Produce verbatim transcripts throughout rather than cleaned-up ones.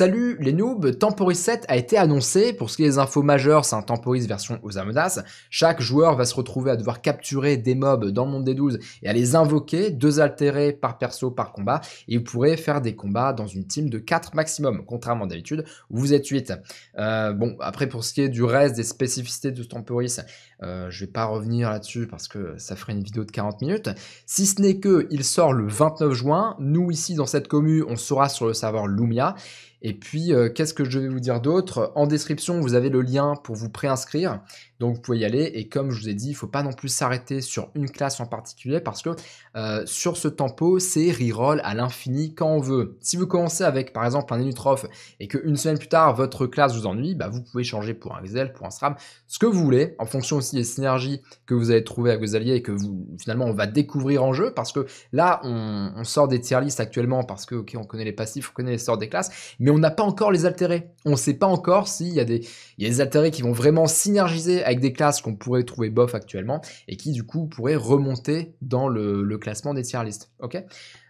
Salut les noobs, Temporis sept a été annoncé. Pour ce qui est des infos majeures, c'est un Temporis version Osamodas. Chaque joueur va se retrouver à devoir capturer des mobs dans le monde des douze et à les invoquer, deux altérés par perso par combat, et vous pourrez faire des combats dans une team de quatre maximum, contrairement d'habitude où vous êtes huit. Euh, bon, après pour ce qui est du reste des spécificités de ce Temporis, euh, je vais pas revenir là-dessus parce que ça ferait une vidéo de quarante minutes, si ce n'est que il sort le vingt-neuf juin, nous ici dans cette commu, on sera sur le serveur Lumia. Et puis, euh, qu'est-ce que je vais vous dire d'autre? En description, vous avez le lien pour vous préinscrire. Donc, vous pouvez y aller. Et comme je vous ai dit, il ne faut pas non plus s'arrêter sur une classe en particulier parce que euh, sur ce tempo, c'est reroll à l'infini quand on veut. Si vous commencez avec, par exemple, un Nutrophe et qu'une semaine plus tard, votre classe vous ennuie, bah, vous pouvez changer pour un Xelor, pour un Sram, ce que vous voulez, en fonction aussi des synergies que vous allez trouver avec vos alliés et que vous, finalement, on va découvrir en jeu parce que là, on, on sort des tier lists actuellement parce que, ok, on connaît les passifs, on connaît les sorts des classes, mais mais on n'a pas encore les altérés. On ne sait pas encore s'il y a des, il y a des altérés qui vont vraiment synergiser avec des classes qu'on pourrait trouver bof actuellement et qui du coup pourraient remonter dans le, le classement des tier lists. Okay,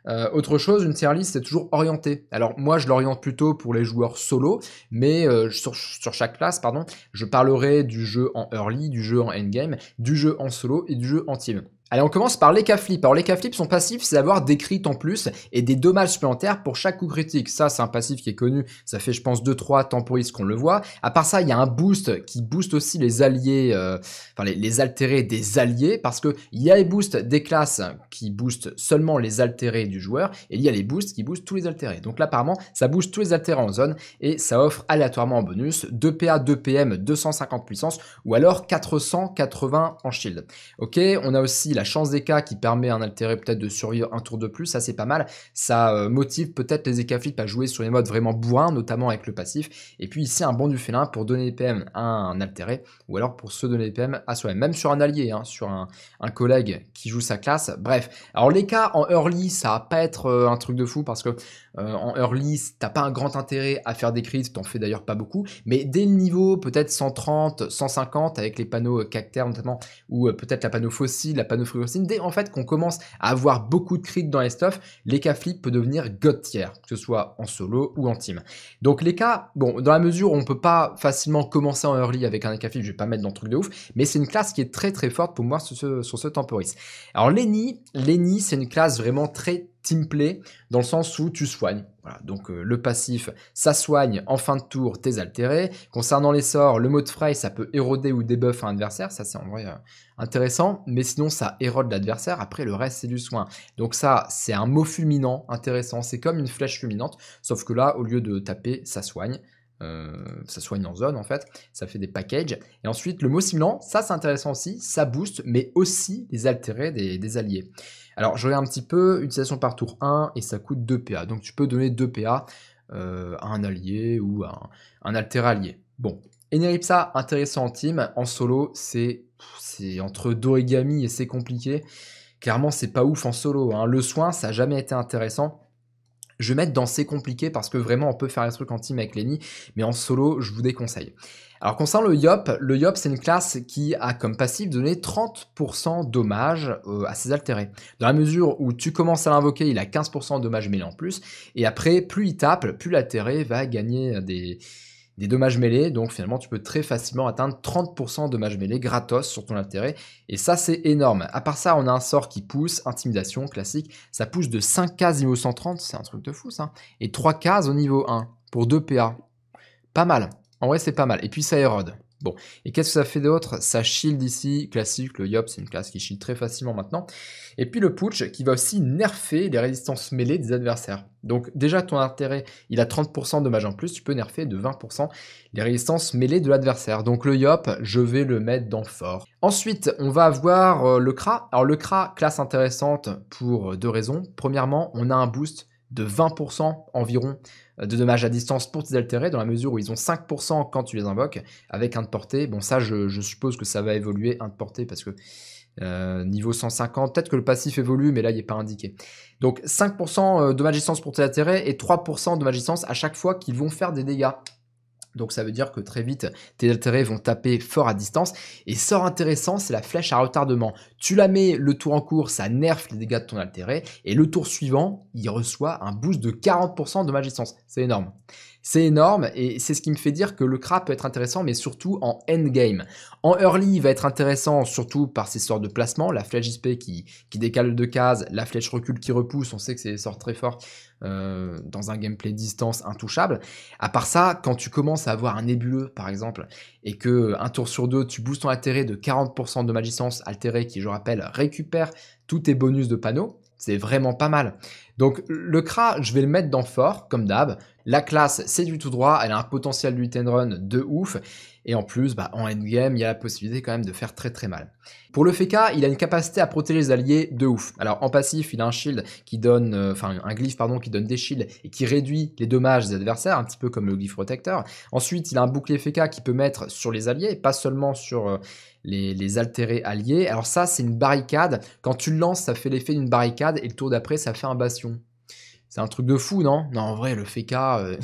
euh, autre chose, une tier list c'est toujours orienté. Alors moi je l'oriente plutôt pour les joueurs solo, mais euh, sur, sur chaque classe, pardon, je parlerai du jeu en early, du jeu en endgame, du jeu en solo et du jeu en team. Allez, on commence par l'Ecaflip. Alors l'Ecaflip, son passif, c'est d'avoir des crits en plus et des dommages supplémentaires pour chaque coup critique. Ça, c'est un passif qui est connu. Ça fait, je pense, deux trois temporis qu'on le voit. À part ça, il y a un boost qui booste aussi les alliés, euh, enfin les, les altérés des alliés, parce que il y a les boosts des classes qui boostent seulement les altérés du joueur et il y a les boosts qui boostent tous les altérés. Donc là, apparemment, ça booste tous les altérés en zone et ça offre aléatoirement en bonus deux P A, deux P M, deux cent cinquante puissance ou alors quatre cent quatre-vingts en shield. Ok, on a aussi la chance des cas qui permet à un altéré peut-être de survivre un tour de plus, ça c'est pas mal. Ça euh, motive peut-être les Ecaflips à jouer sur les modes vraiment bourrins, notamment avec le passif. Et puis ici, un bond du félin pour donner des P M à un altéré, ou alors pour se donner des P M à soi-même, même sur un allié, hein, sur un, un collègue qui joue sa classe. Bref, alors les cas en early, ça va pas être euh, un truc de fou parce que euh, en early, t'as pas un grand intérêt à faire des crits, t'en fais d'ailleurs pas beaucoup, mais dès le niveau peut-être cent trente, cent cinquante, avec les panneaux euh, cactaires notamment, ou euh, peut-être la panneau fossile, la panneau dès en fait qu'on commence à avoir beaucoup de crits dans les stuffs, l'Ecaflip peut devenir god tier, que ce soit en solo ou en team. Donc les cas, bon, dans la mesure où on peut pas facilement commencer en early avec un Ecaflip, je vais pas mettre dans le truc de ouf, mais c'est une classe qui est très très forte pour moi sur ce, sur ce temporis. Alors l'Eni, l'Eni c'est une classe vraiment très teamplay, dans le sens où tu soignes. Voilà, donc euh, le passif, ça soigne en fin de tour tes altérés. Concernant les sorts, le mot de fray, ça peut éroder ou débuff un adversaire. Ça, c'est en vrai euh, intéressant. Mais sinon, ça érode l'adversaire. Après, le reste, c'est du soin. Donc ça, c'est un mot fulminant intéressant. C'est comme une flèche fulminante. Sauf que là, au lieu de taper, ça soigne. Euh, ça soigne en zone en fait, ça fait des packages. Et ensuite le mot simulant, ça c'est intéressant aussi, ça booste mais aussi les altérés des, des alliés. Alors je regarde un petit peu, utilisation par tour un et ça coûte deux P A. Donc tu peux donner deux P A euh, à un allié ou à un, un altéré allié. Bon, Eniripsa intéressant en team, en solo c'est entre d'origami et c'est compliqué. Clairement c'est pas ouf en solo, hein. Le soin ça n'a jamais été intéressant. Je vais mettre dans c'est compliqué parce que vraiment on peut faire des trucs en team avec l'Eni, mais en solo je vous déconseille. Alors concernant le Yop, le Yop c'est une classe qui a comme passif donné trente pour cent dommages euh, à ses altérés. Dans la mesure où tu commences à l'invoquer, il a quinze pour cent de dommages mêlés en plus, et après plus il tape, plus l'altéré va gagner des... des dommages mêlés, donc finalement tu peux très facilement atteindre trente pour cent de dommages mêlés gratos sur ton altéré, et ça c'est énorme. À part ça, on a un sort qui pousse, intimidation, classique, ça pousse de cinq cases niveau cent trente, c'est un truc de fou ça, et trois cases au niveau un, pour deux P A. Pas mal, en vrai c'est pas mal, et puis ça érode. Bon, et qu'est-ce que ça fait d'autre? Ça shield ici, classique, le Yop, c'est une classe qui shield très facilement maintenant. Et puis le Pooch qui va aussi nerfer les résistances mêlées des adversaires. Donc déjà ton intérêt, il a trente pour cent de dommages en plus, tu peux nerfer de vingt pour cent les résistances mêlées de l'adversaire. Donc le Yop, je vais le mettre dans fort. Ensuite, on va avoir le Cra. Alors le Cra, classe intéressante pour deux raisons. Premièrement, on a un boost de vingt pour cent environ de dommages à distance pour tes altérés, dans la mesure où ils ont cinq pour cent quand tu les invoques, avec un de portée. Bon, ça, je, je suppose que ça va évoluer, un de portée, parce que euh, niveau cent cinquante, peut-être que le passif évolue, mais là, il n'est pas indiqué. Donc, cinq pour cent dommages à distance pour tes altérés et trois pour cent dommages à distance à chaque fois qu'ils vont faire des dégâts. Donc ça veut dire que très vite, tes altérés vont taper fort à distance. Et sort intéressant, c'est la flèche à retardement. Tu la mets le tour en cours, ça nerf les dégâts de ton altéré. Et le tour suivant, il reçoit un boost de quarante pour cent de dommages à distance. C'est énorme. C'est énorme et c'est ce qui me fait dire que le Cra peut être intéressant, mais surtout en endgame. En early, il va être intéressant surtout par ses sorts de placement, la flèche I S P qui, qui décale de cases, la flèche recul qui repousse, on sait que c'est des sorts très forts euh, dans un gameplay distance intouchable. À part ça, quand tu commences à avoir un nébuleux par exemple, et que un tour sur deux, tu boostes ton altéré de quarante pour cent de magicence altéré qui, je rappelle, récupère tous tes bonus de panneau, c'est vraiment pas mal. Donc le Cra, je vais le mettre dans fort, comme d'hab. La classe, c'est du tout droit, elle a un potentiel de hit and run de ouf. Et en plus, bah, en endgame, il y a la possibilité quand même de faire très très mal. Pour le Feca, il a une capacité à protéger les alliés de ouf. Alors en passif, il a un shield qui donne, enfin euh, un glyphe pardon, qui donne des shields et qui réduit les dommages des adversaires, un petit peu comme le glyphe protecteur. Ensuite, il a un bouclier Feca qui peut mettre sur les alliés, et pas seulement sur euh, les, les altérés alliés. Alors ça, c'est une barricade. Quand tu le lances, ça fait l'effet d'une barricade et le tour d'après, ça fait un bastion. C'est un truc de fou, non? Non, en vrai, le Feca, euh,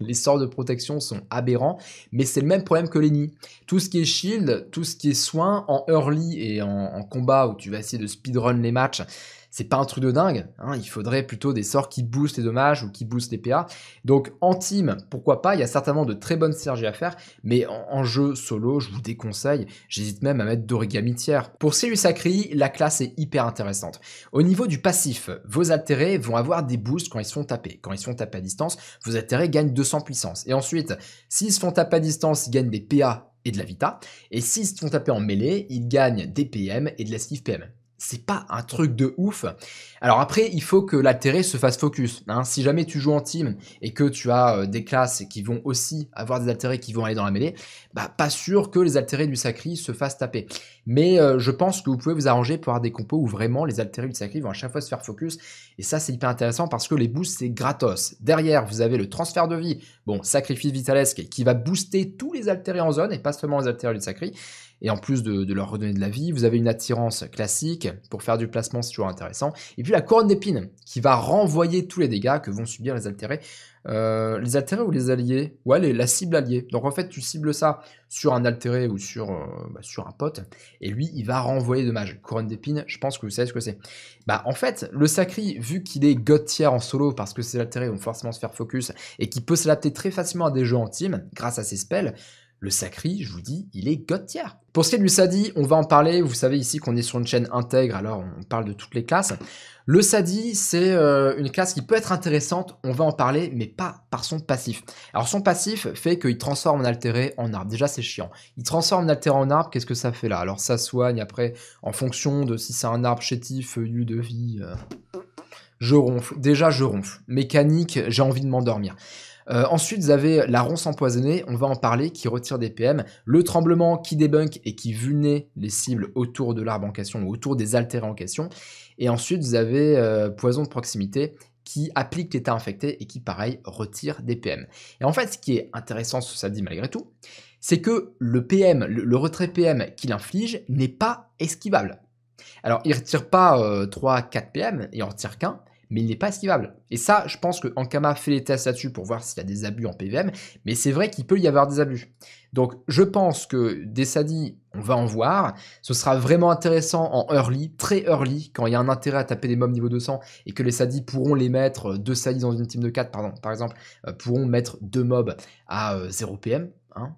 les sorts de protection sont aberrants, mais c'est le même problème que l'Eni. Tout ce qui est shield, tout ce qui est soin, en early et en, en combat où tu vas essayer de speedrun les matchs, c'est pas un truc de dingue, hein, il faudrait plutôt des sorts qui boostent les dommages ou qui boostent les P A. Donc en team, pourquoi pas, il y a certainement de très bonnes synergies à faire, mais en, en jeu solo, je vous déconseille, j'hésite même à mettre d'origami tiers. Pour celui Sacrieur, la classe est hyper intéressante. Au niveau du passif, vos altérés vont avoir des boosts quand ils se font taper. Quand ils se font taper à distance, vos altérés gagnent deux cents puissance. Et ensuite, s'ils se font taper à distance, ils gagnent des P A et de la Vita. Et s'ils se font taper en mêlée, ils gagnent des P M et de l'esquive P M. C'est pas un truc de ouf. Alors après, il faut que l'altéré se fasse focus. Hein. Si jamais tu joues en team et que tu as euh, des classes qui vont aussi avoir des altérés qui vont aller dans la mêlée, bah pas sûr que les altérés du Sacri se fassent taper. Mais euh, je pense que vous pouvez vous arranger pour avoir des compos où vraiment les altérés du Sacri vont à chaque fois se faire focus. Et ça, c'est hyper intéressant parce que les boosts, c'est gratos. Derrière, vous avez le transfert de vie. Bon, sacrifice vitalesque qui va booster tous les altérés en zone et pas seulement les altérés du Sacri. Et en plus de, de leur redonner de la vie, vous avez une attirance classique pour faire du placement, c'est toujours intéressant. Et puis la couronne d'épines qui va renvoyer tous les dégâts que vont subir les altérés. Euh, les altérés ou les alliés? Ouais, les, la cible alliée. Donc en fait, tu cibles ça sur un altéré ou sur, euh, bah, sur un pote. Et lui, il va renvoyer dommage. Couronne d'épines, je pense que vous savez ce que c'est. Bah en fait, le Sacri, vu qu'il est god tier en solo, parce que ses altérés vont forcément se faire focus, et qu'il peut s'adapter très facilement à des jeux en team grâce à ses spells, le Sacri, je vous dis, il est god tier. Pour ce qui est du Sadi, on va en parler. Vous savez ici qu'on est sur une chaîne intègre, alors on parle de toutes les classes. Le Sadi, c'est euh, une classe qui peut être intéressante, on va en parler, mais pas par son passif. Alors son passif fait qu'il transforme un altéré en arbre. Déjà, c'est chiant. Il transforme un altéré en arbre, qu'est-ce que ça fait là? Alors ça soigne après, en fonction de si c'est un arbre chétif, feuillu de vie. Euh... Je ronfle. Déjà, je ronfle. Mécanique, j'ai envie de m'endormir. Euh, ensuite, vous avez la ronce empoisonnée, on va en parler, qui retire des P M, le tremblement qui débunk et qui vulnait les cibles autour de l'arbre en question ou autour des altérés en question. Et ensuite, vous avez euh, poison de proximité qui applique l'état infecté et qui, pareil, retire des P M. Et en fait, ce qui est intéressant sur Sadi malgré tout, c'est que le P M, le, le retrait P M qu'il inflige n'est pas esquivable. Alors, il ne retire pas euh, trois à quatre P M, il en retire qu'un. Mais il n'est pas esquivable. Et ça, je pense que Ankama fait les tests là-dessus pour voir s'il y a des abus en P V M, mais c'est vrai qu'il peut y avoir des abus. Donc, je pense que des Sadi, on va en voir. Ce sera vraiment intéressant en early, très early, quand il y a un intérêt à taper des mobs niveau deux cents et que les Sadi pourront les mettre, deux Sadi dans une team de quatre, pardon, par exemple, pourront mettre deux mobs à zéro P M.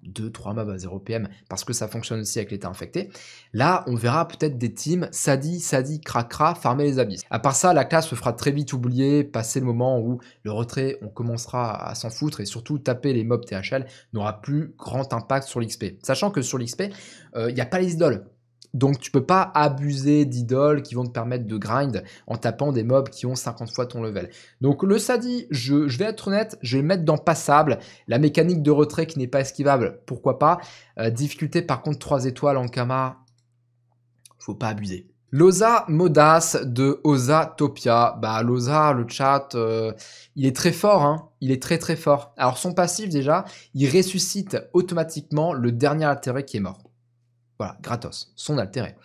deux, trois mobs à zéro P M parce que ça fonctionne aussi avec l'état infecté. Là, on verra peut-être des teams Sadi, Sadi, Cra, Cra, farmer les abysses. À part ça, la classe se fera très vite oublier, passer le moment où le retrait, on commencera à s'en foutre et surtout taper les mobs T H L n'aura plus grand impact sur l'X P. Sachant que sur l'X P, il euh, n'y a pas les idoles. Donc tu peux pas abuser d'idoles qui vont te permettre de grind en tapant des mobs qui ont cinquante fois ton level. Donc le Sadi, je, je vais être honnête, je vais le mettre dans passable. La mécanique de retrait qui n'est pas esquivable, pourquoi pas. Euh, difficulté par contre trois étoiles en Kama, faut pas abuser. L'Osamodas de Osatopia. Bah l'Osa, le chat, euh, il est très fort, hein. Il est très très fort. Alors son passif déjà, il ressuscite automatiquement le dernier altéré qui est mort. Voilà, gratos, son altéré.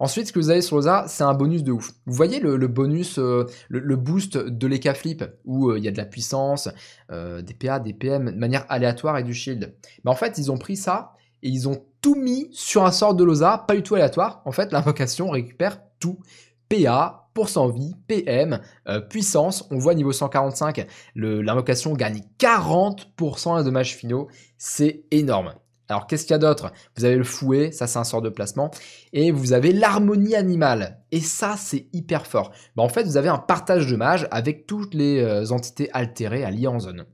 Ensuite, ce que vous avez sur l'Osa, c'est un bonus de ouf. Vous voyez le, le bonus, euh, le, le boost de l'Ecaflip, où euh, il y a de la puissance, euh, des P A, des P M, de manière aléatoire et du shield. Mais en fait, ils ont pris ça et ils ont tout mis sur un sort de l'Osa, pas du tout aléatoire. En fait, l'invocation récupère tout, P A, cent pour cent vie, P M, euh, puissance. On voit niveau cent quarante-cinq, l'invocation gagne quarante pour cent de dommages finaux. C'est énorme. Alors, qu'est-ce qu'il y a d'autre? Vous avez le fouet, ça c'est un sort de placement. Et vous avez l'harmonie animale. Et ça, c'est hyper fort. Bah, en fait, vous avez un partage de mages avec toutes les euh, entités altérées alliées en zone.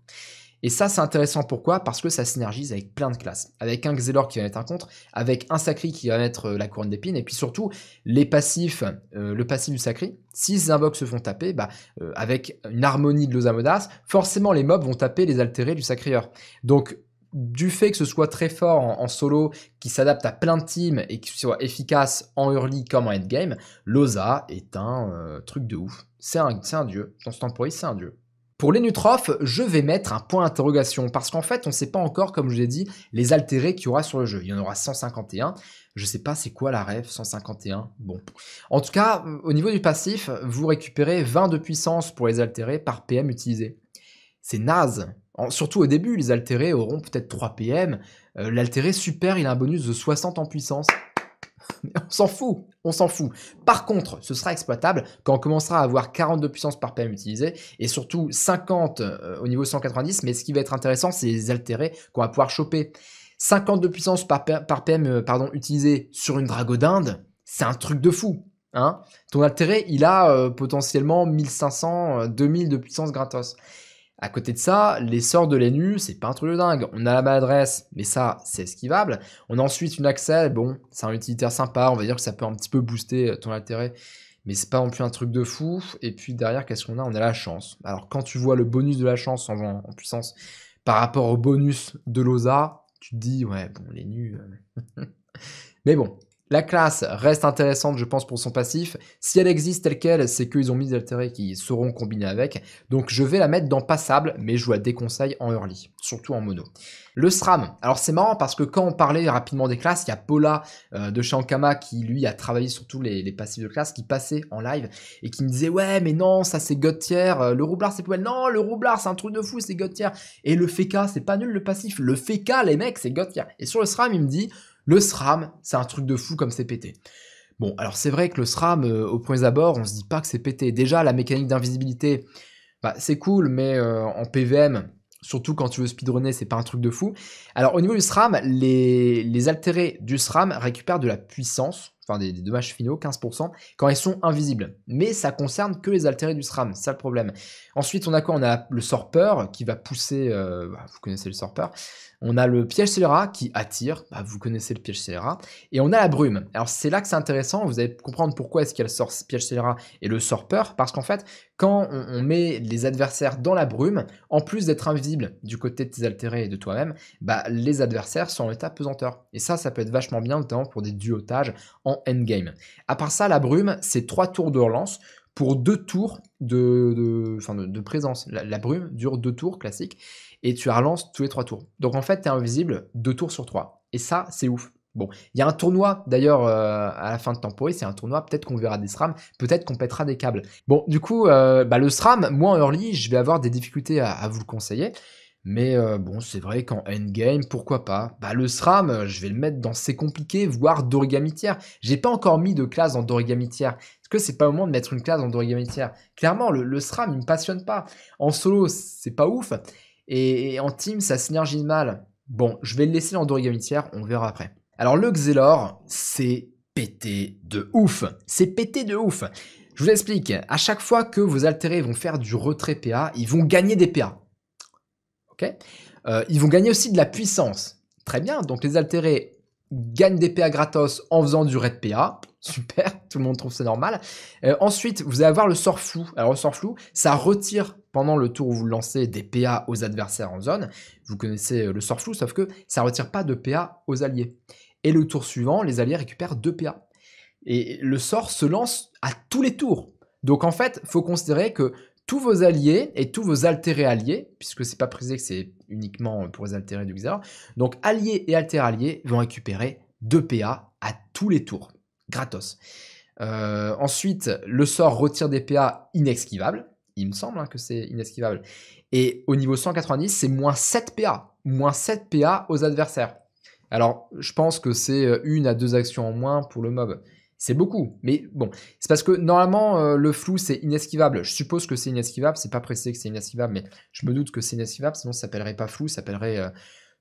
Et ça, c'est intéressant. Pourquoi? Parce que ça synergise avec plein de classes. Avec un Xelor qui va mettre un contre, avec un Sacrieur qui va mettre euh, la couronne d'épines, et puis surtout, les passifs, euh, le passif du Sacrieur, si ces invoques se font taper, bah, euh, avec une harmonie de l'Osamodas, forcément, les mobs vont taper les altérés du Sacrieur. Donc, du fait que ce soit très fort en, en solo, qui s'adapte à plein de teams et qui soit efficace en early comme en endgame, l'Osa est un euh, truc de ouf. C'est un, un dieu. Dans ce temporis, c'est un dieu. Pour les Nutrophes, je vais mettre un point d'interrogation parce qu'en fait, on ne sait pas encore, comme je l'ai dit, les altérés qu'il y aura sur le jeu. Il y en aura cent cinquante et un. Je ne sais pas c'est quoi la ref, cent cinquante et un. Bon. En tout cas, au niveau du passif, vous récupérez vingt de puissance pour les altérés par P M utilisé. C'est naze. En, surtout au début, les altérés auront peut-être trois P M. Euh, L'altéré super, il a un bonus de soixante en puissance. Mais on s'en fout, on s'en fout. Par contre, ce sera exploitable quand on commencera à avoir quarante-deux puissance par P M utilisé et surtout cinquante euh, au niveau cent quatre-vingt-dix. Mais ce qui va être intéressant, c'est les altérés qu'on va pouvoir choper. cinquante-deux puissance par, par P M euh, pardon, utilisé sur une dragodinde, c'est un truc de fou. Hein, ton altéré, il a euh, potentiellement mille cinq cents, euh, deux mille de puissance gratos. À côté de ça, les sorts de l'Enu, c'est pas un truc de dingue. On a la maladresse, mais ça, c'est esquivable. On a ensuite une accès, bon, c'est un utilitaire sympa. On va dire que ça peut un petit peu booster ton altéré, mais c'est pas non plus un truc de fou. Et puis derrière, qu'est-ce qu'on a? On a la chance. Alors quand tu vois le bonus de la chance en, en puissance par rapport au bonus de l'Osa, tu te dis, ouais, bon, l'Enu... Euh... mais bon... La classe reste intéressante, je pense, pour son passif. Si elle existe telle qu'elle, c'est qu'ils ont mis des altérés qui seront combinés avec. Donc, je vais la mettre dans passable, mais je vous la déconseille en early, surtout en mono. Le Sram. Alors, c'est marrant parce que quand on parlait rapidement des classes, il y a Paula euh, de chez Ankama qui, lui, a travaillé sur tous les, les passifs de classe, qui passait en live et qui me disait « Ouais, mais non, ça, c'est God tier. Le Roublard, c'est poubelle. Non, le Roublard, c'est un truc de fou, c'est God tier. Et le Feca, c'est pas nul, le passif. Le Feca, les mecs, c'est God tier. » Et sur le Sram, il me dit... Le SRAM, c'est un truc de fou comme c'est pété. Bon, alors c'est vrai que le SRAM, euh, au premier abord, on se dit pas que c'est pété. Déjà, la mécanique d'invisibilité, bah, c'est cool, mais euh, en P V M, surtout quand tu veux speedrunner, c'est pas un truc de fou. Alors, au niveau du SRAM, les, les altérés du SRAM récupèrent de la puissance, enfin des, des dommages finaux, quinze pour cent, quand ils sont invisibles. Mais ça concerne que les altérés du SRAM, c'est ça le problème. Ensuite, on a quoi? On a le sort peur qui va pousser, euh, bah, vous connaissez le sort peur. On a le piège scélérat qui attire, bah, vous connaissez le piège scélérat, et on a la brume. Alors c'est là que c'est intéressant, vous allez comprendre pourquoi est-ce qu'il y a le sort piège scélérat et le sort peur, parce qu'en fait, quand on, on met les adversaires dans la brume, en plus d'être invisible du côté de tes altérés et de toi-même, bah, les adversaires sont en état pesanteur. Et ça, ça peut être vachement bien, notamment pour des duotages en endgame. À part ça, la brume, c'est trois tours de relance, pour deux tours de, de, enfin de, de présence. La, la brume dure deux tours classique et tu la relances tous les trois tours. Donc en fait, tu es invisible deux tours sur trois. Et ça, c'est ouf. Bon, il y a un tournoi d'ailleurs euh, à la fin de Temporis, c'est un tournoi, peut-être qu'on verra des SRAM, peut-être qu'on pètera des câbles. Bon, du coup, euh, bah, le SRAM, moi en early, je vais avoir des difficultés à, à vous le conseiller. Mais euh, bon, c'est vrai qu'en endgame, pourquoi pas? Bah le SRAM, je vais le mettre dans c'est compliqué, voire d'origami tiers. J'ai pas encore mis de classe dans d'origami tiers. Est-ce que c'est pas le moment de mettre une classe dans d'origami tiers? Clairement, le, le SRAM, il me passionne pas. En solo, c'est pas ouf. Et, et en team, ça synergise mal. Bon, je vais le laisser dans d'origami tiers, on verra après. Alors le Xelor, c'est pété de ouf. C'est pété de ouf. Je vous explique. À chaque fois que vos altérés vont faire du retrait P A, ils vont gagner des P A. Okay. Euh, ils vont gagner aussi de la puissance. Très bien, donc les altérés gagnent des P A gratos en faisant du raid P A. Super, tout le monde trouve ça normal. Euh, ensuite, vous allez avoir le sort flou. Alors le sort flou, ça retire pendant le tour où vous lancez des P A aux adversaires en zone. Vous connaissez le sort flou, sauf que ça ne retire pas de P A aux alliés. Et le tour suivant, les alliés récupèrent deux P A. Et le sort se lance à tous les tours. Donc en fait, il faut considérer que tous vos alliés et tous vos altérés alliés, puisque c'est pas précisé que c'est uniquement pour les altérés du Xelor, donc alliés et altérés alliés vont récupérer deux P A à tous les tours, gratos. Euh, ensuite, le sort retire des P A inexquivables, il me semble hein, que c'est inexquivable, et au niveau cent quatre-vingt-dix, c'est moins sept P A, moins sept P A aux adversaires. Alors, je pense que c'est une à deux actions en moins pour le mob. C'est beaucoup, mais bon. C'est parce que normalement, euh, le flou, c'est inesquivable. Je suppose que c'est inesquivable. C'est pas précisé que c'est inesquivable, mais je me doute que c'est inesquivable. Sinon, ça s'appellerait pas flou, ça s'appellerait euh,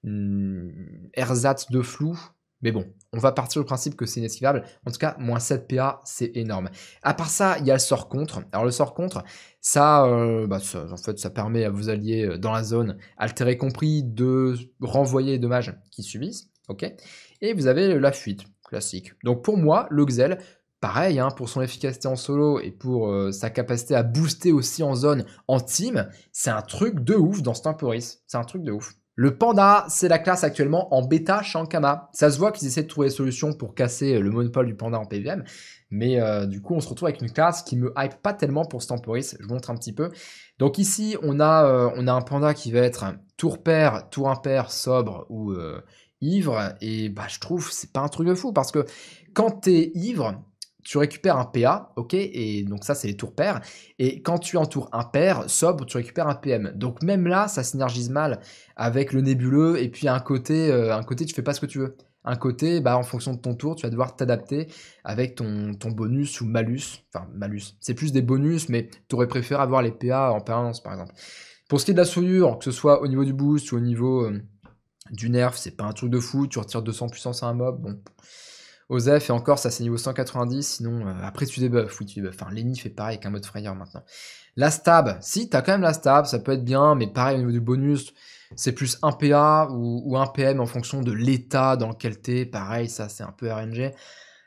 hmm, ersatz de flou. Mais bon, on va partir du principe que c'est inesquivable. En tout cas, moins sept P A, c'est énorme. À part ça, il y a le sort contre. Alors le sort contre, ça, euh, bah, ça, en fait, ça permet à vos alliés dans la zone, altérés compris, de renvoyer les dommages qu'ils subissent. Ok. Et vous avez la fuite, classique. Donc pour moi, le Xel, pareil, hein, pour son efficacité en solo et pour euh, sa capacité à booster aussi en zone, en team, c'est un truc de ouf dans ce Temporis. C'est un truc de ouf. Le Panda, c'est la classe actuellement en bêta chez Ankama. Ça se voit qu'ils essaient de trouver des solutions pour casser le monopole du Panda en P V M, mais euh, du coup, on se retrouve avec une classe qui me hype pas tellement pour ce Temporis. Je vous montre un petit peu. Donc ici, on a, euh, on a un Panda qui va être tour pair, tour impair, sobre ou euh, ivre, et bah, je trouve c'est pas un truc de fou, parce que quand t'es ivre, tu récupères un P A, ok, et donc ça c'est les tours pairs, et quand tu es en tour impair, sobre, tu récupères un P M. Donc même là, ça synergise mal avec le nébuleux, et puis à un côté, euh, un côté tu fais pas ce que tu veux. Un côté, bah, en fonction de ton tour, tu vas devoir t'adapter avec ton, ton bonus ou malus, enfin malus, c'est plus des bonus, mais tu aurais préféré avoir les P A en permanence par exemple. Pour ce qui est de la souillure, que ce soit au niveau du boost ou au niveau euh, du nerf, c'est pas un truc de fou, tu retires deux cents puissance à un mob, bon... Osef, et encore, ça c'est niveau cent quatre-vingt-dix, sinon euh, après tu débuffes, oui tu débuffes, enfin Lenny fait pareil qu'un mode frayeur maintenant. La stab, si t'as quand même la stab, ça peut être bien, mais pareil au niveau du bonus, c'est plus un P A ou, ou un P M en fonction de l'état dans lequel t'es, pareil ça c'est un peu R N G.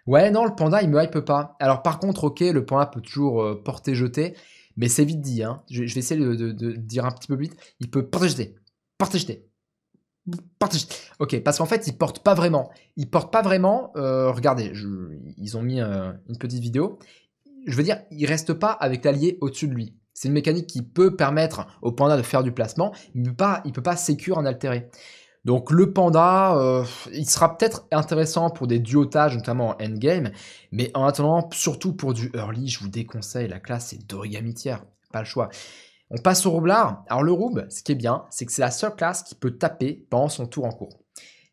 Ouais non, le Panda il me hype pas, alors par contre ok, le Panda peut toujours euh, porter jeter, mais c'est vite dit, hein. je, je vais essayer de, de, de dire un petit peu vite, il peut porter jeter, porter jeter. Ok, parce qu'en fait, ils portent pas vraiment. Ils portent pas vraiment. Euh, regardez, je, ils ont mis euh, une petite vidéo. Je veux dire, il reste pas avec l'allié au-dessus de lui. C'est une mécanique qui peut permettre au Panda de faire du placement. Il ne peut pas, il peut pas sécure en altérer. Donc le Panda, euh, il sera peut-être intéressant pour des duotages, notamment en endgame. Mais en attendant, surtout pour du early, je vous déconseille. La classe, c'est d'origamitière. Pas le choix. On passe au Roublard. Alors le Roub, ce qui est bien, c'est que c'est la seule classe qui peut taper pendant son tour en cours.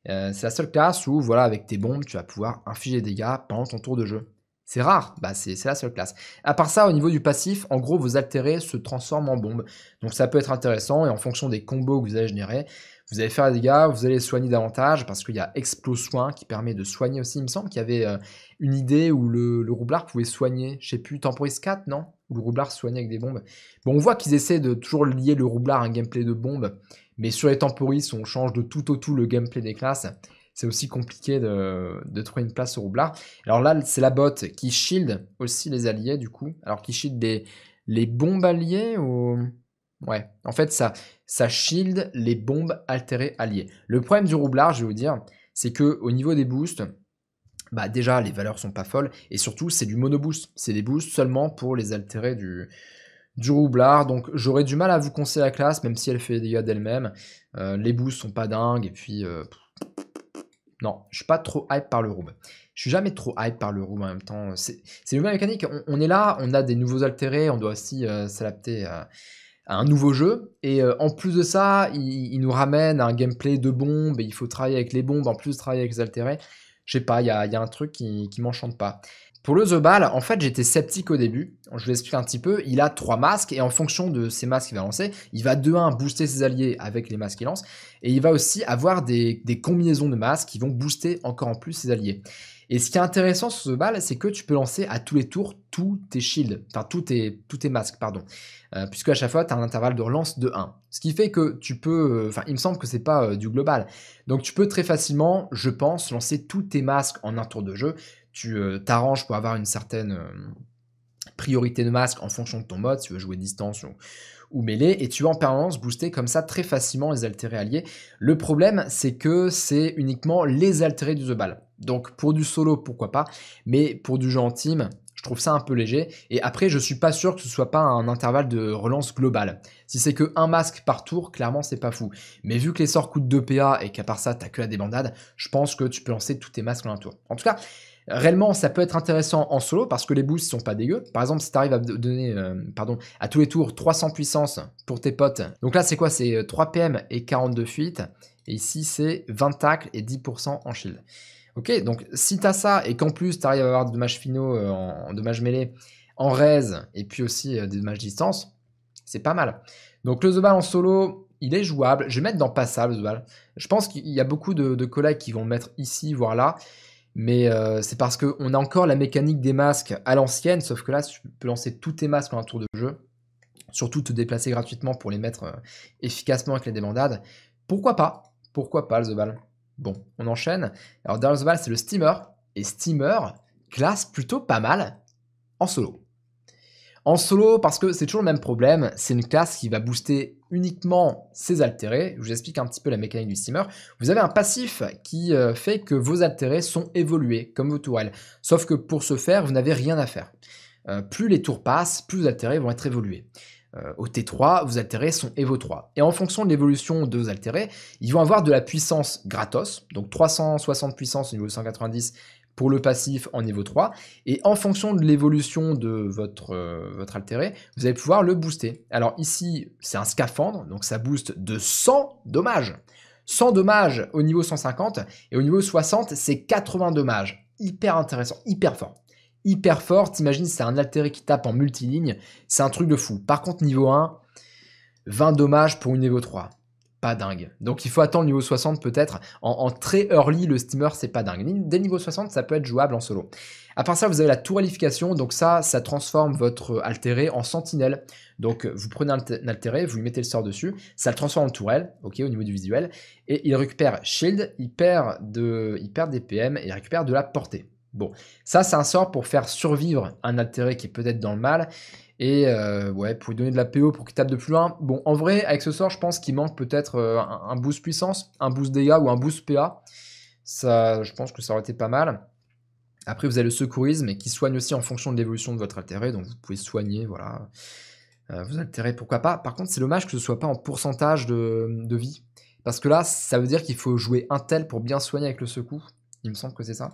Euh, c'est la seule classe où, voilà, avec tes bombes, tu vas pouvoir infliger des dégâts pendant ton tour de jeu. C'est rare, bah, c'est la seule classe. À part ça, au niveau du passif, en gros, vos altérés se transforment en bombes. Donc ça peut être intéressant, et en fonction des combos que vous allez générer, vous allez faire des dégâts, vous allez soigner davantage, parce qu'il y a Explos Soin qui permet de soigner aussi. Il me semble qu'il y avait euh, une idée où le, le Roublard pouvait soigner, je sais plus, Temporis quatre, non ? Où le Roublard soignait avec des bombes. Bon, on voit qu'ils essaient de toujours lier le Roublard à un gameplay de bombes, mais sur les Temporis, on change de tout au tout le gameplay des classes. C'est aussi compliqué de, de trouver une place au Roublard. Alors là, c'est la botte qui shield aussi les alliés, du coup. Alors qui shield les, les bombes alliées ou... Ouais, en fait, ça, ça shield les bombes altérées alliées. Le problème du Roublard, je vais vous dire, c'est qu'au niveau des boosts, bah déjà, les valeurs sont pas folles. Et surtout, c'est du mono-boost. C'est des boosts seulement pour les altérés du... du Roublard, donc j'aurais du mal à vous conseiller la classe, même si elle fait des dégâts d'elle-même. Euh, les boosts sont pas dingues, et puis... Euh... Non, je suis pas trop hype par le Roub. Je suis jamais trop hype par le Roub en même temps. C'est le même mécanique, on, on est là, on a des nouveaux altérés, on doit aussi euh, s'adapter à, à un nouveau jeu. Et euh, en plus de ça, il, il nous ramène à un gameplay de bombes, et il faut travailler avec les bombes, en plus de travailler avec les altérés. Je sais pas, il y a, y a un truc qui, qui m'enchante pas. Pour le Zobal, en fait, j'étais sceptique au début. Je vous explique un petit peu. Il a trois masques, et en fonction de ces masques qu'il va lancer, il va de un booster ses alliés avec les masques qu'il lance, et il va aussi avoir des, des combinaisons de masques qui vont booster encore en plus ses alliés. Et ce qui est intéressant sur ce Zobal, c'est que tu peux lancer à tous les tours tous tes shields, enfin tous tes, tous tes masques, pardon, euh, puisque à chaque fois, tu as un intervalle de relance de un. Ce qui fait que tu peux, enfin, euh, il me semble que c'est pas euh, du global. Donc tu peux très facilement, je pense, lancer tous tes masques en un tour de jeu. Tu euh, t'arranges pour avoir une certaine euh, priorité de masque en fonction de ton mode, si tu veux jouer distance ou, ou mêlée, et tu vas en permanence booster comme ça très facilement les altérés alliés. Le problème, c'est que c'est uniquement les altérés du Zobal. Donc pour du solo, pourquoi pas, mais pour du jeu en team, je trouve ça un peu léger. Et après, je suis pas sûr que ce soit pas un intervalle de relance global. Si c'est que un masque par tour, clairement, c'est pas fou. Mais vu que les sorts coûtent deux P A et qu'à part ça, t'as que la débandade, je pense que tu peux lancer tous tes masques en un tour. En tout cas, réellement, ça peut être intéressant en solo parce que les boosts sont pas dégueux. Par exemple, si tu arrives à donner euh, pardon, à tous les tours trois cents puissance pour tes potes. Donc là, c'est quoi? C'est trois P M et quarante-deux fuites. Et ici, c'est vingt tacles et dix pour cent en shield. Ok, donc si tu as ça et qu'en plus tu arrives à avoir des dommages finaux euh, en, en dommages mêlés, en raise et puis aussi euh, des dommages distance, c'est pas mal. Donc le Zobal en solo, il est jouable. Je vais mettre dans passable le Zobal. Je pense qu'il y a beaucoup de, de collègues qui vont le mettre ici, voire là. Mais euh, c'est parce qu'on a encore la mécanique des masques à l'ancienne, sauf que là, tu peux lancer tous tes masques en un tour de jeu. Surtout te déplacer gratuitement pour les mettre euh, efficacement avec les débandades. Pourquoi pas? Pourquoi pas le Zobal? Bon, on enchaîne. Alors derrière le Zobal, c'est le Steamer. Et Steamer, classe plutôt pas mal en solo. En solo, parce que c'est toujours le même problème, c'est une classe qui va booster uniquement ses altérés. Je vous explique un petit peu la mécanique du Steamer. Vous avez un passif qui fait que vos altérés sont évolués, comme vos tourelles. Sauf que pour ce faire, vous n'avez rien à faire. Euh, plus les tours passent, plus vos altérés vont être évolués. Euh, au T trois, vos altérés sont Evo trois. Et en fonction de l'évolution de vos altérés, ils vont avoir de la puissance gratos, donc trois cent soixante puissance au niveau cent quatre-vingt-dix pour le passif en niveau trois. Et en fonction de l'évolution de votre, euh, votre altéré, vous allez pouvoir le booster. Alors ici, c'est un scaphandre, donc ça booste de cent dommages. cent dommages au niveau cent cinquante, et au niveau soixante, c'est quatre-vingts dommages. Hyper intéressant, hyper fort. Hyper fort, t'imagines, c'est un altéré qui tape en multiligne, c'est un truc de fou. Par contre, niveau un, vingt dommages pour une niveau trois. Pas dingue. Donc il faut attendre niveau soixante peut-être. En, en très early, le Steamer, c'est pas dingue. Dès niveau soixante, ça peut être jouable en solo. À part ça, vous avez la tourellification. Donc ça, ça transforme votre altéré en sentinelle. Donc vous prenez un altéré, vous lui mettez le sort dessus, ça le transforme en tourelle, ok, au niveau du visuel. Et il récupère shield, il perd, de, il perd des P M et il récupère de la portée. Bon, ça c'est un sort pour faire survivre un altéré qui est peut-être dans le mal et euh, ouais, pour lui donner de la P O pour qu'il tape de plus loin. Bon, en vrai, avec ce sort, je pense qu'il manque peut-être un, un boost puissance, un boost dégâts ou un boost P A. Ça, je pense que ça aurait été pas mal. Après, vous avez le secourisme qui soigne aussi en fonction de l'évolution de votre altéré, donc vous pouvez soigner, voilà, euh, vous altérez, pourquoi pas. Par contre, c'est dommage que ce soit pas en pourcentage de, de vie, parce que là, ça veut dire qu'il faut jouer un tel pour bien soigner avec le secours. Il me semble que c'est ça.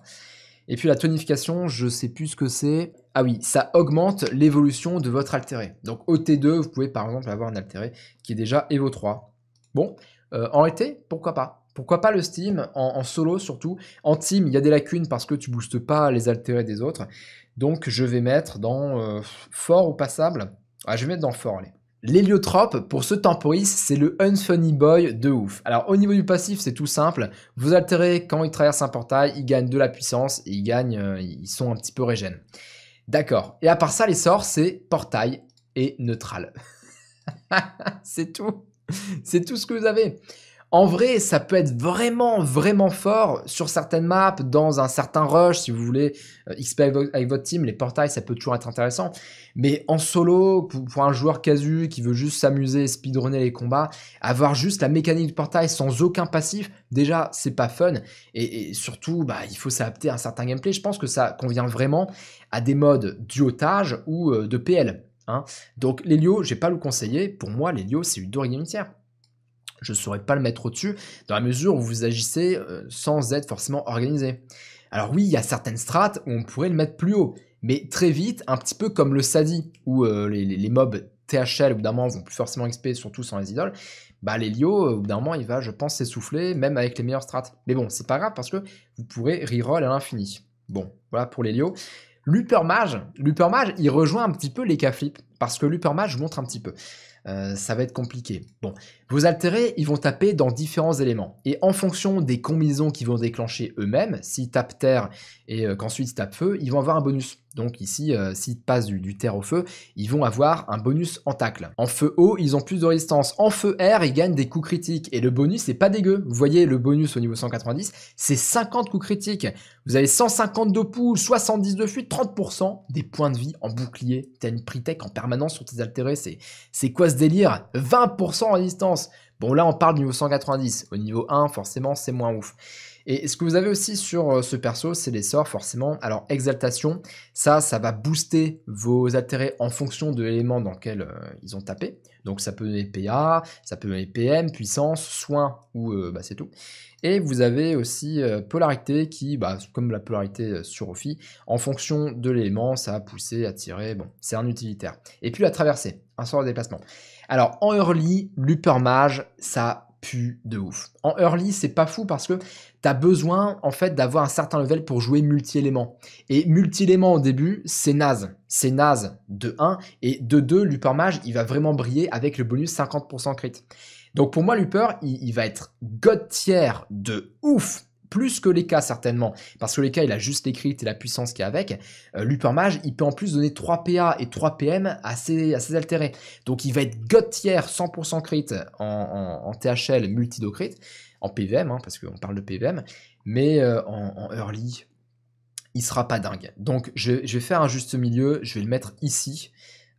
Et puis la tonification, je sais plus ce que c'est. Ah oui, ça augmente l'évolution de votre altéré. Donc au T deux, vous pouvez par exemple avoir un altéré qui est déjà Evo trois. Bon, euh, en réalité, pourquoi pas? Pourquoi pas le Steam, en, en solo surtout. En team, il y a des lacunes parce que tu boostes pas les altérés des autres. Donc je vais mettre dans euh, fort ou passable. Ah, je vais mettre dans fort, allez. L'héliotrope, pour ce Temporis, c'est le Unfunny Boy de ouf. Alors au niveau du passif, c'est tout simple. Vous altérez, quand il traverse un portail, il gagne de la puissance et il gagne, euh, ils sont un petit peu régènes. D'accord. Et à part ça, les sorts, c'est portail et neutral. C'est tout. C'est tout ce que vous avez. En vrai, ça peut être vraiment, vraiment fort sur certaines maps, dans un certain rush, si vous voulez X P avec votre team, les portails, ça peut toujours être intéressant. Mais en solo, pour un joueur casu qui veut juste s'amuser et speedrunner les combats, avoir juste la mécanique du portail sans aucun passif, déjà, c'est pas fun. Et, et surtout, bah, il faut s'adapter à un certain gameplay. Je pense que ça convient vraiment à des modes duotage ou de P L. Hein. Donc, l'hélio, je ne vais pas le conseiller. Pour moi, l'hélio, c'est une dorée limitière. Je ne saurais pas le mettre au-dessus, dans la mesure où vous agissez sans être forcément organisé. Alors oui, il y a certaines strates où on pourrait le mettre plus haut, mais très vite, un petit peu comme le Sadi, où euh, les, les mobs T H L, au bout d'un moment, vont plus forcément X P, surtout sans les idoles, bah l'hélio, au bout d'un moment, il va, je pense, s'essouffler, même avec les meilleures strates. Mais bon, c'est pas grave, parce que vous pourrez reroll à l'infini. Bon, voilà pour l'hélio. L'Huppermage, l'Huppermage, il rejoint un petit peu les Ecaflips, parce que l'Huppermage, je vous montre un petit peu. Euh, ça va être compliqué. Bon, vos altérés, ils vont taper dans différents éléments. Et en fonction des combinaisons qu'ils vont déclencher eux-mêmes, s'ils tapent terre et euh, qu'ensuite ils tapent feu, ils vont avoir un bonus. Donc ici, euh, s'ils passent du, du terre au feu, ils vont avoir un bonus en tacle. En feu eau, ils ont plus de résistance. En feu air, ils gagnent des coups critiques. Et le bonus, c'est pas dégueu. Vous voyez, le bonus au niveau cent quatre-vingt-dix, c'est cinquante coups critiques. Vous avez cent cinquante de poule, soixante-dix de fuite, trente pour cent des points de vie en bouclier. T'as une pritech en permanence sur tes altérés. C'est quoi ce délire? vingt pour cent en résistance. Bon, là, on parle du niveau cent quatre-vingt-dix. Au niveau un, forcément, c'est moins ouf. Et ce que vous avez aussi sur ce perso, c'est les sorts, forcément. Alors, exaltation, ça, ça va booster vos altérés en fonction de l'élément dans lequel euh, ils ont tapé. Donc, ça peut donner P A, ça peut donner P M, puissance, soin, ou euh, bah, c'est tout. Et vous avez aussi euh, polarité qui, bah, comme la polarité sur Ophi, en fonction de l'élément, ça va pousser, attirer. Bon, c'est un utilitaire. Et puis, la traversée, un sort de déplacement. Alors, en early, l'Huppermage, ça pue de ouf. En early, c'est pas fou parce que t'as besoin en fait d'avoir un certain level pour jouer multi-éléments. Et multi-éléments au début, c'est naze. C'est naze de un. Et de deux, l'Huppermage, il va vraiment briller avec le bonus cinquante pour cent crit. Donc pour moi, l'Hupper, il, il va être god tier de ouf. Plus que les cas certainement, parce que les cas il a juste les crits et la puissance qu'il y a avec. Euh, L'Huppermage, il peut en plus donner trois P A et trois P M à ses, à ses altérés. Donc il va être god tier cent pour cent crit en, en, en T H L multi-docrit, en P V M, hein, parce qu'on parle de P V M, mais euh, en, en early, il sera pas dingue. Donc je, je vais faire un juste milieu, je vais le mettre ici.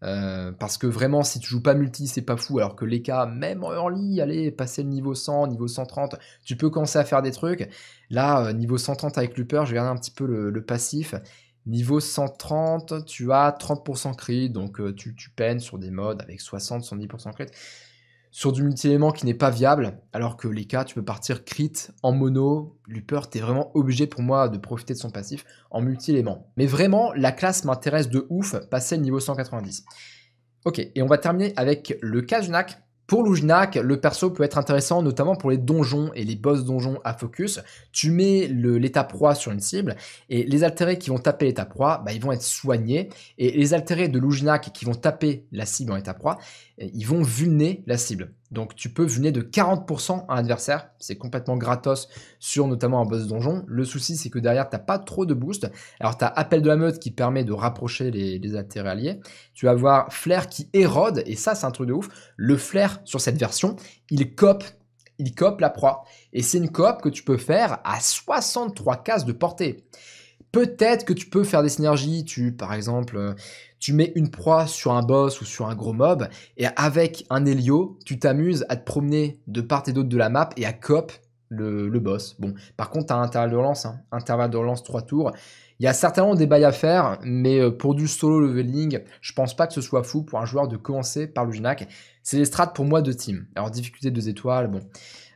Euh, parce que vraiment si tu joues pas multi c'est pas fou, alors que les cas même en early, allez passer le niveau cent, niveau cent trente, tu peux commencer à faire des trucs. Là euh, niveau cent trente avec l'Hupper, je vais regarder un petit peu le, le passif. Niveau cent trente tu as trente pour cent crit, donc euh, tu, tu peines sur des modes avec soixante à soixante-dix pour cent crit sur du multi-élément qui n'est pas viable, alors que les cas tu peux partir crit en mono. L'Hupper, t'es vraiment obligé pour moi de profiter de son passif en multi-élément. Mais vraiment, la classe m'intéresse de ouf, passer le niveau cent quatre-vingt-dix. Ok, et on va terminer avec le cas Ouginak. Pour l'Ouginak, le perso peut être intéressant, notamment pour les donjons et les boss donjons à focus. Tu mets l'étape proie sur une cible, et les altérés qui vont taper l'étape proie, bah, ils vont être soignés. Et les altérés de l'Ouginak qui vont taper la cible en étape proie, ils vont vulner la cible. Donc tu peux vulner de quarante pour cent un adversaire, c'est complètement gratos sur notamment un boss donjon. Le souci c'est que derrière t'as pas trop de boost. Alors t'as Appel de la Meute qui permet de rapprocher les, les altérés alliés. Tu vas avoir Flair qui érode, et ça c'est un truc de ouf. Le Flair sur cette version, il cope, il cope la proie. Et c'est une coop que tu peux faire à soixante-trois cases de portée. Peut-être que tu peux faire des synergies, tu, par exemple, tu mets une proie sur un boss ou sur un gros mob, et avec un Helio, tu t'amuses à te promener de part et d'autre de la map et à coop le, le boss. Bon, par contre, tu as un intervalle de relance, hein, intervalle de relance trois tours. Il y a certainement des bails à faire, mais pour du solo leveling, je pense pas que ce soit fou pour un joueur de commencer par l'Ouginak. C'est les strats pour moi de team. Alors, difficulté deux étoiles, bon...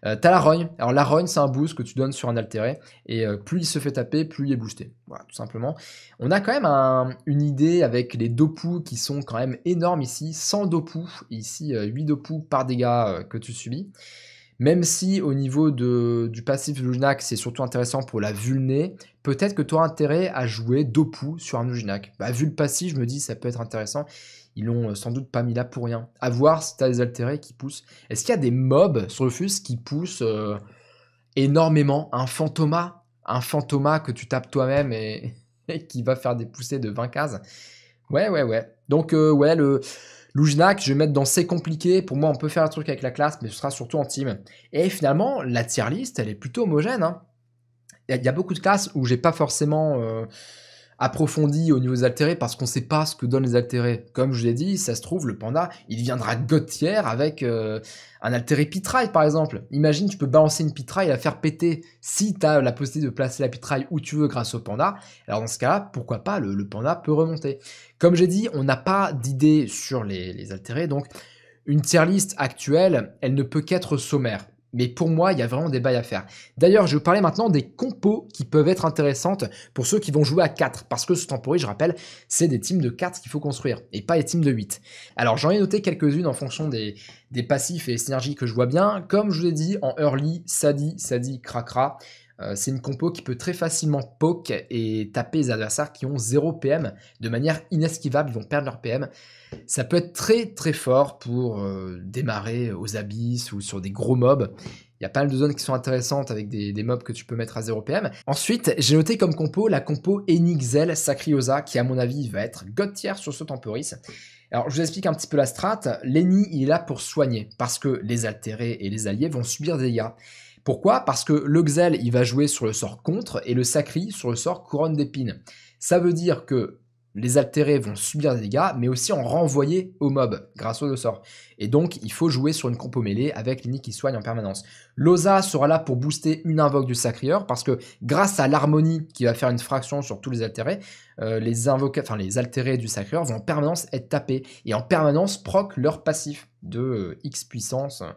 Euh, t'as la rogne, alors la rogne c'est un boost que tu donnes sur un altéré, et euh, plus il se fait taper, plus il est boosté, voilà tout simplement. On a quand même un, une idée avec les dopus qui sont quand même énormes ici, cent dopus, ici euh, huit dopus par dégâts euh, que tu subis. Même si au niveau de, du passif de l'Ouginak c'est surtout intéressant pour la vulner, peut-être que tu auras intérêt à jouer dopus sur un Ouginak. Bah, vu le passif je me dis ça peut être intéressant. Ils l'ont sans doute pas mis là pour rien. À voir si t'as des altérés qui poussent. Est-ce qu'il y a des mobs sur le fus qui poussent euh, énormément? Un fantomas, un fantomas que tu tapes toi-même et, et qui va faire des poussées de vingt cases. Ouais, ouais, ouais. Donc, euh, ouais, le l'Ouginak, je vais mettre dans c'est compliqué. Pour moi, on peut faire un truc avec la classe, mais ce sera surtout en team. Et finalement, la tier list, elle est plutôt homogène. Hein. Il y, y a beaucoup de classes où j'ai pas forcément... Euh, approfondi au niveau des altérés parce qu'on ne sait pas ce que donnent les altérés. Comme je l'ai dit, ça se trouve, le panda, il deviendra god tier avec euh, un altéré pitraille, par exemple. Imagine, tu peux balancer une pitraille et la faire péter si tu as la possibilité de placer la pitraille où tu veux grâce au panda. Alors dans ce cas-là, pourquoi pas, le, le panda peut remonter. Comme j'ai dit, on n'a pas d'idée sur les, les altérés, donc une tier list actuelle, elle ne peut qu'être sommaire. Mais pour moi, il y a vraiment des bails à faire. D'ailleurs, je vais vous parler maintenant des compos qui peuvent être intéressantes pour ceux qui vont jouer à quatre. Parce que ce Temporis, je rappelle, c'est des teams de quatre qu'il faut construire et pas des teams de huit. Alors, j'en ai noté quelques-unes en fonction des, des passifs et des synergies que je vois bien. Comme je vous l'ai dit, en early, Sadi, Sadi, Cra, Cra. Euh, c'est une compo qui peut très facilement poke et taper les adversaires qui ont zéro P M de manière inesquivable. Ils vont perdre leur P M. Ça peut être très très fort pour euh, démarrer aux abysses ou sur des gros mobs. Il y a pas mal de zones qui sont intéressantes avec des, des mobs que tu peux mettre à zéro P M. Ensuite, j'ai noté comme compo la compo Eniripsa Sacrieur qui à mon avis va être god tier sur ce Temporis. Alors je vous explique un petit peu la strat. L'Eni il est là pour soigner parce que les altérés et les alliés vont subir des dégâts. Pourquoi? Parce que le Xel, il va jouer sur le sort contre et le Sacri sur le sort couronne d'épines. Ça veut dire que les altérés vont subir des dégâts, mais aussi en renvoyer au mob grâce aux deux sorts. Et donc, il faut jouer sur une compo mêlée avec l'Eni qui soigne en permanence. Loza sera là pour booster une invoque du Sacrieur, parce que grâce à l'harmonie qui va faire une fraction sur tous les altérés, euh, les, enfin, les altérés du Sacrieur vont en permanence être tapés et en permanence proc leur passif de euh, X puissance. Euh,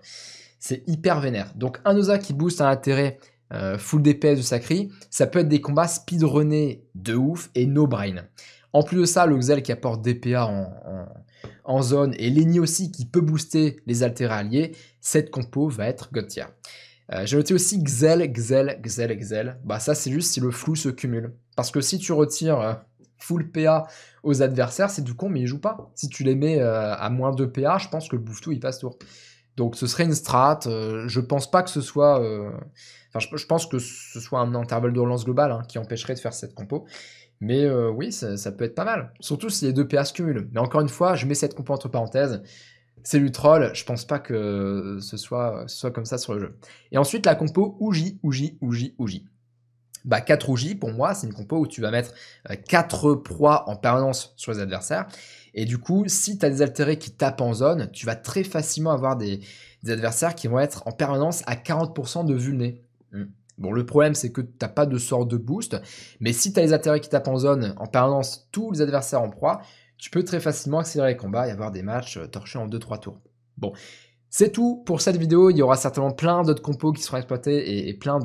C'est hyper vénère. Donc un Osa qui booste un intérêt euh, full D P S de Sacri, ça peut être des combats speedrunnés de ouf et no brain. En plus de ça, le Xel qui apporte D P A en, en, en zone et Lenny aussi qui peut booster les Altera alliés, cette compo va être Gotia. Euh, J'ai noté aussi Xel, Xel, Xel, Xel. Bah ça c'est juste si le flou se cumule. Parce que si tu retires euh, full P A aux adversaires, c'est du con mais ils jouent pas. Si tu les mets euh, à moins de P A, je pense que le bouffe-tout il passe tour. Donc ce serait une strat, euh, je pense pas que ce soit... Euh... Enfin je, je pense que ce soit un intervalle de relance global hein, qui empêcherait de faire cette compo. Mais euh, oui, ça, ça peut être pas mal. Surtout si les deux P A se cumulent. Mais encore une fois, je mets cette compo entre parenthèses. C'est du troll, je pense pas que ce soit, ce soit comme ça sur le jeu. Et ensuite, la compo Ougi, Ougi, Ougi, Ougi. Bah, quatre Ougi, pour moi, c'est une compo où tu vas mettre quatre proies en permanence sur les adversaires. Et du coup, si tu as des altérés qui tapent en zone, tu vas très facilement avoir des, des adversaires qui vont être en permanence à quarante pour cent de vulné. Mmh. Bon, le problème, c'est que tu n'as pas de sort de boost, mais si tu as les altérés qui tapent en zone, en permanence, tous les adversaires en proie, tu peux très facilement accélérer les combats et avoir des matchs torchés en deux trois tours. Bon, c'est tout pour cette vidéo. Il y aura certainement plein d'autres compos qui seront exploités et, et plein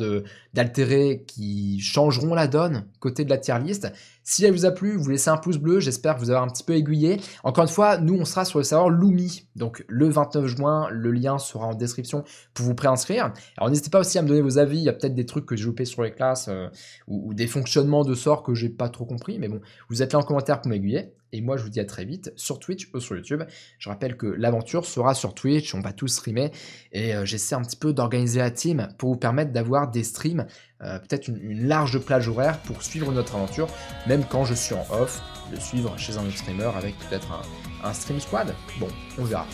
d'altérés qui changeront la donne côté de la tier list. Si elle vous a plu, vous laissez un pouce bleu. J'espère vous avoir un petit peu aiguillé. Encore une fois, nous, on sera sur le serveur Lumi. Donc, le vingt-neuf juin, le lien sera en description pour vous préinscrire. Alors, n'hésitez pas aussi à me donner vos avis. Il y a peut-être des trucs que j'ai loupés sur les classes euh, ou, ou des fonctionnements de sorts que j'ai pas trop compris. Mais bon, vous êtes là en commentaire pour m'aiguiller. Et moi, je vous dis à très vite sur Twitch ou sur YouTube. Je rappelle que l'aventure sera sur Twitch. On va tous streamer. Et euh, j'essaie un petit peu d'organiser la team pour vous permettre d'avoir des streams, euh, peut-être une, une large plage horaire pour suivre notre aventure. Même quand je suis en off, de suivre chez un autre streamer avec peut-être un, un stream squad. Bon, on verra.